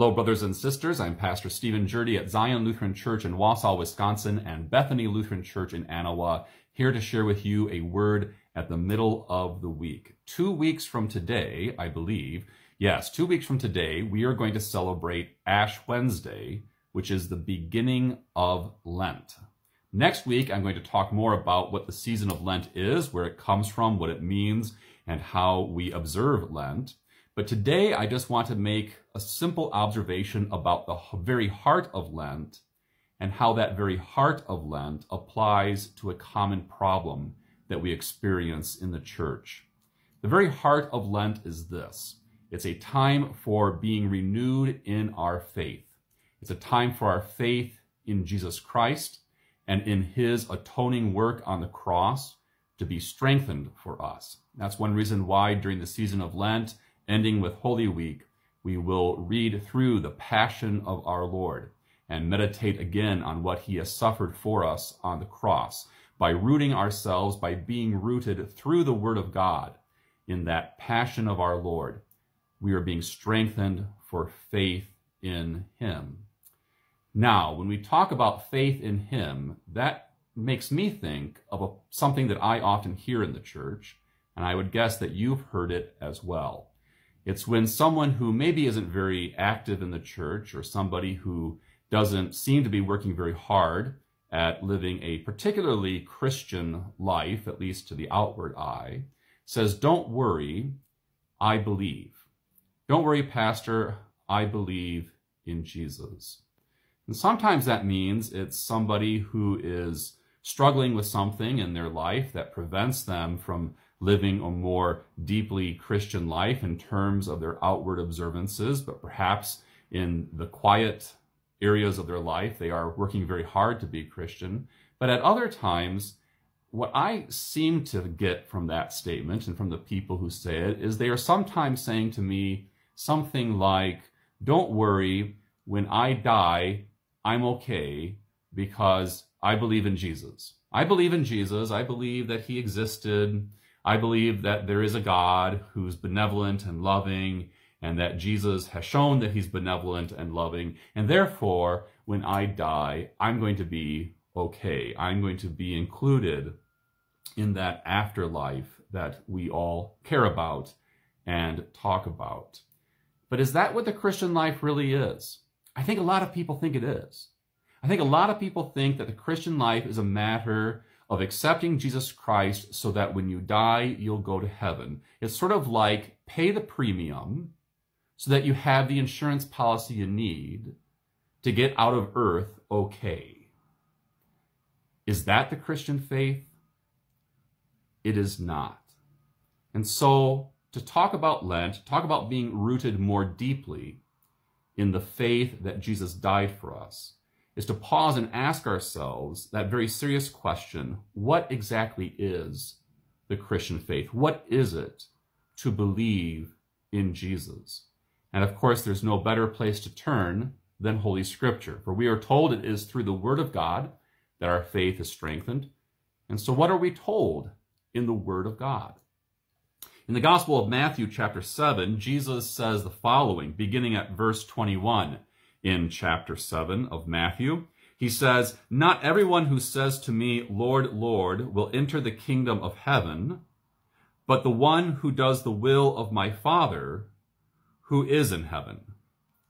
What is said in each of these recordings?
Hello, brothers and sisters. I'm Pastor Stephen Gjerde at Zion Lutheran Church in Wausau, Wisconsin, and Bethany Lutheran Church in Annawa, here to share with you a word at the middle of the week. 2 weeks from today, I believe, yes, 2 weeks from today, we are going to celebrate Ash Wednesday, which is the beginning of Lent. Next week, I'm going to talk more about what the season of Lent is, where it comes from, what it means, and how we observe Lent. But today, I just want to make a simple observation about the very heart of Lent and how that very heart of Lent applies to a common problem that we experience in the church. The very heart of Lent is this. It's a time for being renewed in our faith. It's a time for our faith in Jesus Christ and in his atoning work on the cross to be strengthened for us. That's one reason why during the season of Lent, ending with Holy Week, we will read through the passion of our Lord and meditate again on what he has suffered for us on the cross by rooting ourselves, by being rooted through the Word of God in that passion of our Lord. We are being strengthened for faith in him. Now, when we talk about faith in him, that makes me think of something that I often hear in the church, and I would guess that you've heard it as well. It's when someone who maybe isn't very active in the church or somebody who doesn't seem to be working very hard at living a particularly Christian life, at least to the outward eye, says, "Don't worry, I believe. Don't worry, Pastor, I believe in Jesus." And sometimes that means it's somebody who is struggling with something in their life that prevents them from living a more deeply Christian life in terms of their outward observances, but perhaps in the quiet areas of their life, they are working very hard to be Christian. But at other times, what I seem to get from that statement and from the people who say it is they are sometimes saying to me something like, "Don't worry, when I die, I'm okay because I believe in Jesus. I believe in Jesus. I believe that he existed. I believe that there is a God who's benevolent and loving, and that Jesus has shown that he's benevolent and loving. And therefore, when I die, I'm going to be okay. I'm going to be included in that afterlife that we all care about and talk about." But is that what the Christian life really is? I think a lot of people think it is. I think a lot of people think that the Christian life is a matter of accepting Jesus Christ so that when you die, you'll go to heaven. It's sort of like pay the premium so that you have the insurance policy you need to get out of earth okay. Is that the Christian faith? It is not. And so to talk about Lent, to talk about being rooted more deeply in the faith that Jesus died for us, is to pause and ask ourselves that very serious question: what exactly is the Christian faith? What is it to believe in Jesus? And of course, there's no better place to turn than Holy Scripture, for we are told it is through the Word of God that our faith is strengthened. And so what are we told in the Word of God? In the Gospel of Matthew chapter 7, Jesus says the following, beginning at verse 21, in chapter 7 of Matthew, he says, "Not everyone who says to me, 'Lord, Lord,' will enter the kingdom of heaven, but the one who does the will of my Father who is in heaven."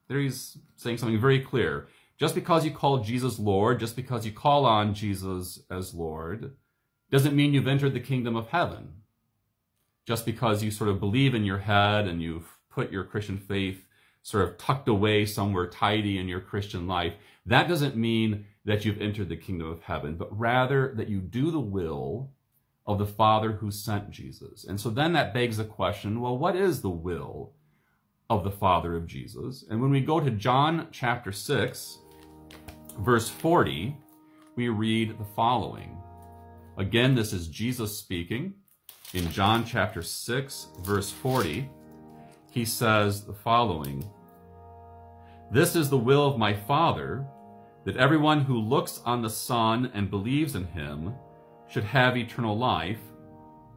There he's saying something very clear. Just because you call Jesus Lord, just because you call on Jesus as Lord, doesn't mean you've entered the kingdom of heaven. Just because you sort of believe in your head and you've put your Christian faith sort of tucked away somewhere tidy in your Christian life, that doesn't mean that you've entered the kingdom of heaven, but rather that you do the will of the Father who sent Jesus. And so then that begs the question, well, what is the will of the Father of Jesus? And when we go to John chapter 6, verse 40, we read the following. Again, this is Jesus speaking in John chapter 6, verse 40. He says the following, "This is the will of my Father, that everyone who looks on the Son and believes in him should have eternal life,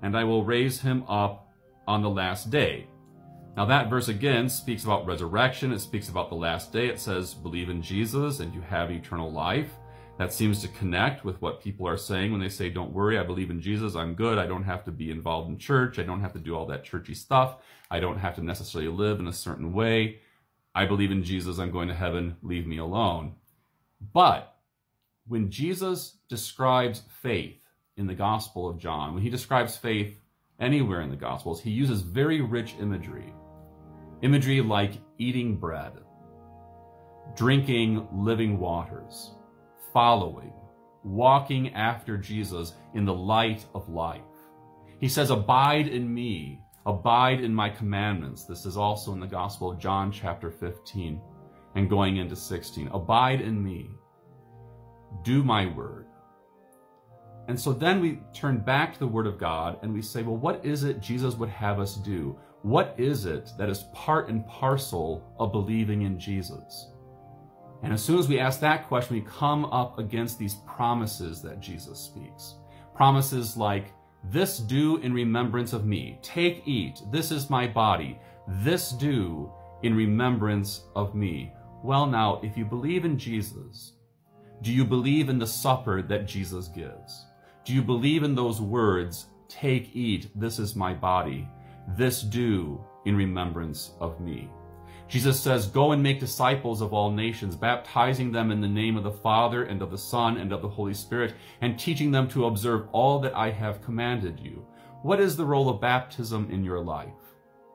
and I will raise him up on the last day. Now that verse again speaks about resurrection. It speaks about the last day. It says, believe in Jesus and you have eternal life. That seems to connect with what people are saying when they say, don't worry, I believe in Jesus, I'm good, I don't have to be involved in church, I don't have to do all that churchy stuff, I don't have to necessarily live in a certain way, I believe in Jesus, I'm going to heaven, leave me alone. But when Jesus describes faith in the Gospel of John, when he describes faith anywhere in the Gospels, he uses very rich imagery. Imagery like eating bread, drinking living waters, following, walking after Jesus in the light of life. He says, abide in me, abide in my commandments. This is also in the Gospel of John chapter 15 and going into 16. Abide in me, do my word. And so then we turn back to the Word of God and we say, well, what is it Jesus would have us do? What is it that is part and parcel of believing in Jesus? And as soon as we ask that question, we come up against these promises that Jesus speaks. Promises like, this do in remembrance of me. Take, eat, this is my body. This do in remembrance of me. Well now, if you believe in Jesus, do you believe in the supper that Jesus gives? Do you believe in those words, take, eat, this is my body. This do in remembrance of me. Jesus says, go and make disciples of all nations, baptizing them in the name of the Father and of the Son and of the Holy Spirit, and teaching them to observe all that I have commanded you. What is the role of baptism in your life?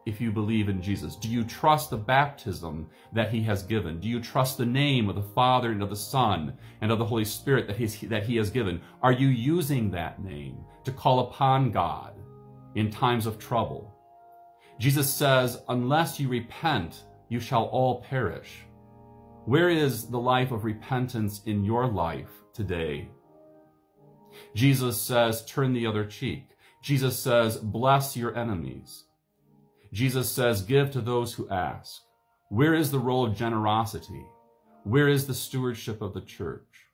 If you believe in Jesus, do you trust the baptism that he has given? Do you trust the name of the Father and of the Son and of the Holy Spirit that he has given? Are you using that name to call upon God in times of trouble? Jesus says, unless you repent, you shall all perish. Where is the life of repentance in your life today? Jesus says, turn the other cheek. Jesus says, bless your enemies. Jesus says, give to those who ask. Where is the role of generosity? Where is the stewardship of the church?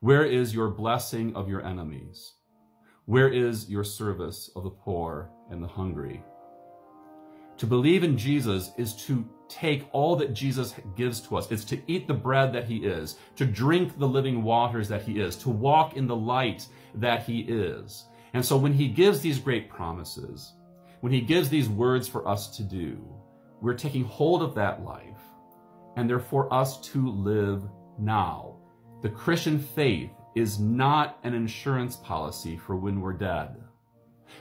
Where is your blessing of your enemies? Where is your service of the poor and the hungry? To believe in Jesus is to take all that Jesus gives to us. It's to eat the bread that he is, to drink the living waters that he is, to walk in the light that he is. And so when he gives these great promises, when he gives these words for us to do, we're taking hold of that life, and they're for us to live now. The Christian faith is not an insurance policy for when we're dead.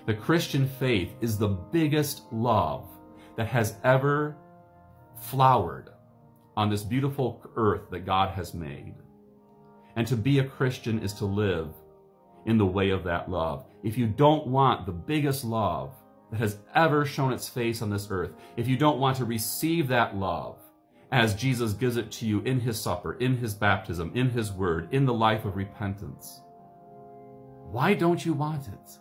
The Christian faith is the biggest love that has ever flowered on this beautiful earth that God has made. And to be a Christian is to live in the way of that love. If you don't want the biggest love that has ever shown its face on this earth, if you don't want to receive that love as Jesus gives it to you in his supper, in his baptism, in his word, in the life of repentance, why don't you want it?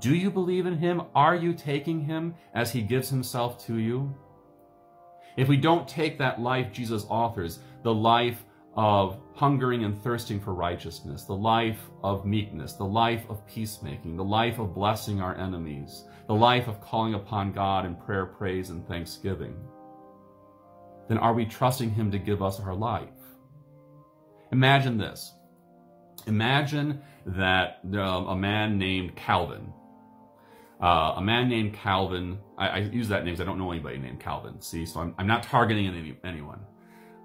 Do you believe in him? Are you taking him as he gives himself to you? If we don't take that life Jesus offers, the life of hungering and thirsting for righteousness, the life of meekness, the life of peacemaking, the life of blessing our enemies, the life of calling upon God in prayer, praise, and thanksgiving, then are we trusting him to give us our life? Imagine this. Imagine that a man named Calvin, I use that name because I don't know anybody named Calvin, see, so I'm not targeting anyone.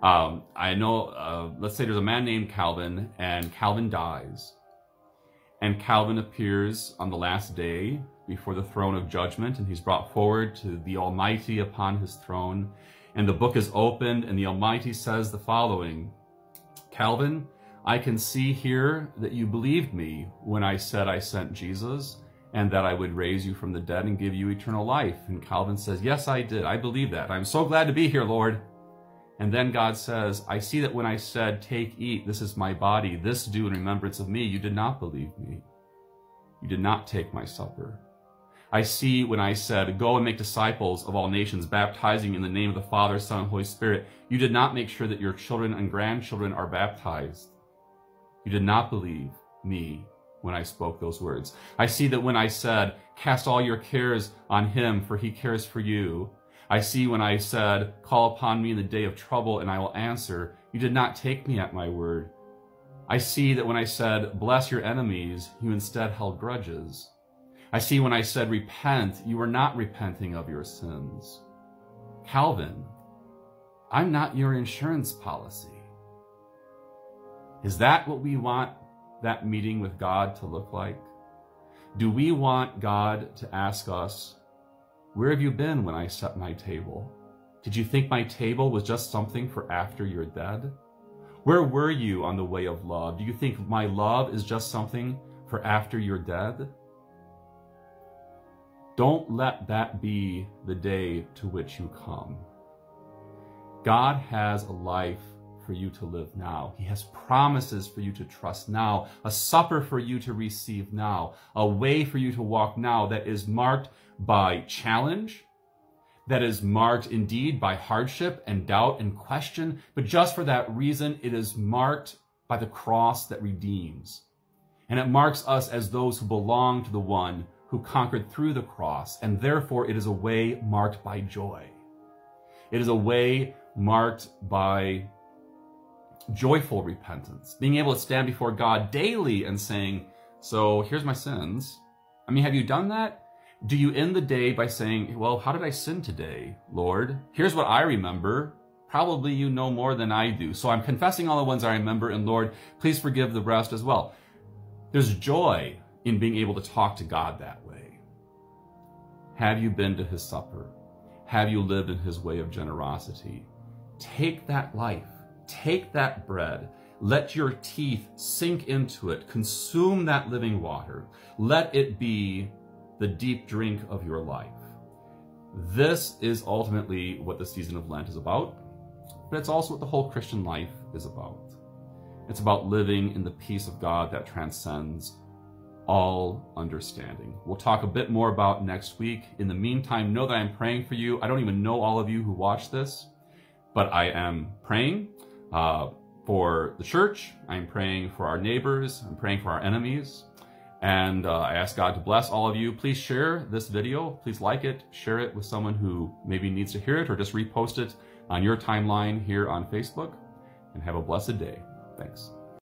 I know, let's say there's a man named Calvin, and Calvin dies. And Calvin appears on the last day before the throne of judgment, and he's brought forward to the Almighty upon his throne. And the book is opened, and the Almighty says the following, Calvin, I can see here that you believed me when I said I sent Jesus, and that I would raise you from the dead and give you eternal life. And Calvin says, yes, I did. I believe that. I'm so glad to be here, Lord. And then God says, I see that when I said, take, eat, this is my body, this do in remembrance of me, you did not believe me. You did not take my supper. I see when I said, go and make disciples of all nations, baptizing in the name of the Father, Son, and Holy Spirit, you did not make sure that your children and grandchildren are baptized. You did not believe me when I spoke those words. I see that when I said, cast all your cares on him, for he cares for you, I see when I said, call upon me in the day of trouble and I will answer, you did not take me at my word. I see that when I said, bless your enemies, you instead held grudges. I see when I said, repent, you were not repenting of your sins. Calvin, I'm not your insurance policy. Is that what we want that meeting with God to look like? Do we want God to ask us, where have you been when I set my table? Did you think my table was just something for after you're dead? Where were you on the way of love? Do you think my love is just something for after you're dead? Don't let that be the day to which you come. God has a life for you to live now. He has promises for you to trust now, a supper for you to receive now, a way for you to walk now that is marked by challenge, that is marked indeed by hardship and doubt and question, but just for that reason, it is marked by the cross that redeems. And it marks us as those who belong to the one who conquered through the cross, and therefore it is a way marked by joy. It is a way marked by joyful repentance, being able to stand before God daily and saying, so here's my sins. I mean, have you done that? Do you end the day by saying, well, how did I sin today, Lord? Here's what I remember. Probably you know more than I do. So I'm confessing all the ones I remember, and Lord, please forgive the rest as well. There's joy in being able to talk to God that way. Have you been to his supper? Have you lived in his way of generosity? Take that life, take that bread, let your teeth sink into it, consume that living water, let it be the deep drink of your life. This is ultimately what the season of Lent is about, but it's also what the whole Christian life is about. It's about living in the peace of God that transcends all understanding. We'll talk a bit more about next week. In the meantime, know that I'm praying for you. I don't even know all of you who watch this, but I am praying for the church. I'm praying for our neighbors. I'm praying for our enemies. And I ask God to bless all of you. Please share this video. Please like it. Share it with someone who maybe needs to hear it, or just repost it on your timeline here on Facebook. And have a blessed day. Thanks.